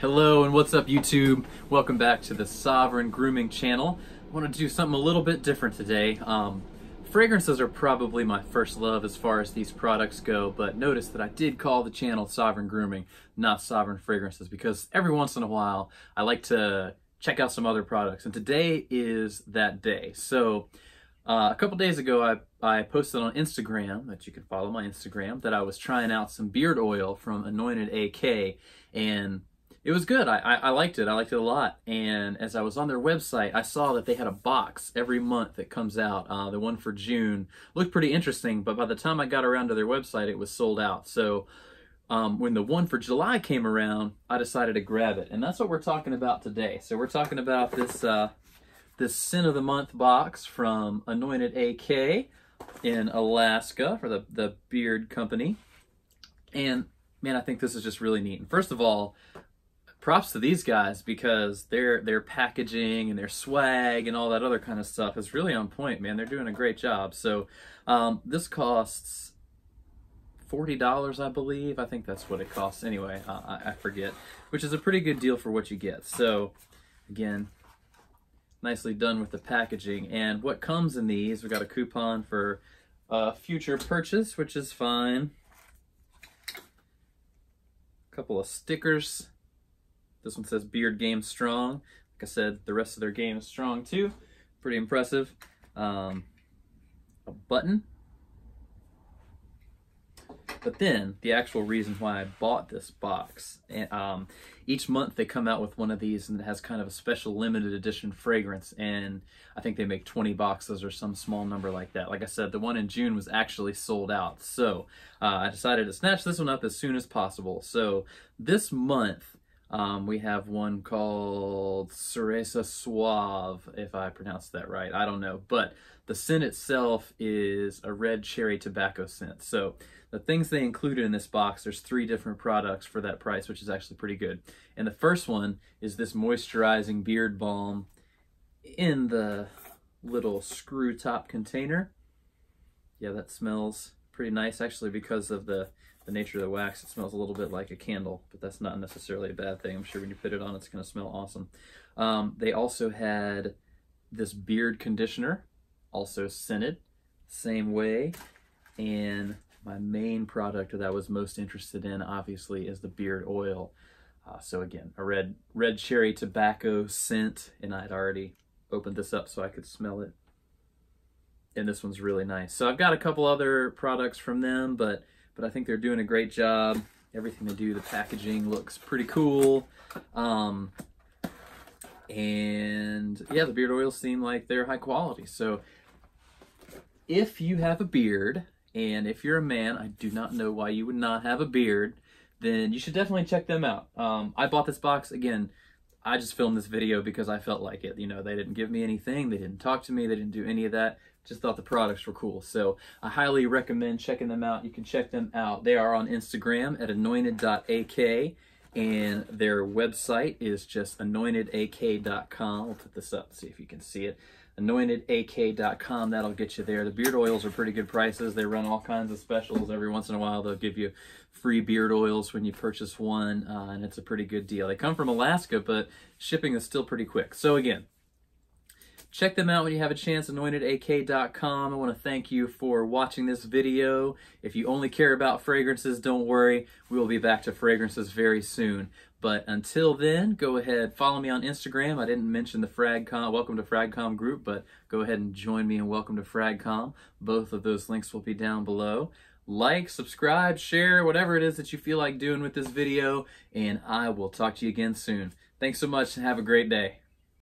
Hello and what's up YouTube? Welcome back to the Sovereign Grooming channel. I want to do something a little bit different today. Fragrances are probably my first love as far as these products go, but notice that I did call the channel Sovereign Grooming, not Sovereign Fragrances, because every once in a while I like to check out some other products, and today is that day. So a couple days ago I posted on Instagram, that you can follow my Instagram, that I was trying out some beard oil from Anointed AK, and it was good. I liked it. I liked it a lot. And as I was on their website, I saw that they had a box every month that comes out. The one for June looked pretty interesting, but by the time I got around to their website, it was sold out. So when the one for July came around, I decided to grab it. And that's what we're talking about today. So we're talking about this, this Scent of the Month box from Anointed AK in Alaska for the beard company. And man, I think this is just really neat. And first of all, props to these guys, because their packaging and their swag and all that other kind of stuff is really on point, man. They're doing a great job. So this costs $40, I believe. I think that's what it costs. Anyway, I forget, which is a pretty good deal for what you get. So again, nicely done with the packaging. And what comes in these, we got a coupon for future purchase, which is fine. A couple of stickers. This one says Beard Game Strong. Like I said, the rest of their game is strong too. Pretty impressive. A button. But then the actual reason why I bought this box, and each month they come out with one of these, and it has kind of a special limited edition fragrance, and I think they make 20 boxes or some small number like that. Like I said, the one in June was actually sold out, so I decided to snatch this one up as soon as possible. So this month, we have one called Ceresa Suave, if I pronounced that right, I don't know. But the scent itself is a red cherry tobacco scent. So the things they included in this box, there's 3 different products for that price, which is actually pretty good. And the first one is this moisturizing beard balm in the little screw top container. Yeah, that smells pretty nice, actually, because of the nature of the wax. It smells a little bit like a candle, but that's not necessarily a bad thing. I'm sure when you put it on, it's going to smell awesome. They also had this beard conditioner, also scented, same way. And my main product that I was most interested in, obviously, is the beard oil. So again, a red cherry tobacco scent, and I'd already opened this up so I could smell it. And this one's really nice. So I've got a couple other products from them, but I think they're doing a great job. Everything they do, the packaging looks pretty cool. And yeah, the beard oils seem like they're high quality. So if you have a beard, and if you're a man, I do not know why you would not have a beard, then you should definitely check them out. I bought this box, again, I just filmed this video because I felt like it. You know, they didn't give me anything. They didn't talk to me. They didn't do any of that. Just thought the products were cool. So I highly recommend checking them out. You can check them out. They are on Instagram at anointed.ak, and their website is just anointedak.com. We'll put this up, see if you can see it. Anointedak.com, that'll get you there. The beard oils are pretty good prices. They run all kinds of specials. Every once in a while, they'll give you free beard oils when you purchase one, and it's a pretty good deal. They come from Alaska, but shipping is still pretty quick. So again, check them out when you have a chance, anointedak.com. I want to thank you for watching this video. If you only care about fragrances, don't worry. We will be back to fragrances very soon. But until then, go ahead, follow me on Instagram. I didn't mention the FragComm, Welcome to FragComm group, but go ahead and join me in Welcome to FragComm. Both of those links will be down below. Like, subscribe, share, whatever it is that you feel like doing with this video, and I will talk to you again soon. Thanks so much and have a great day.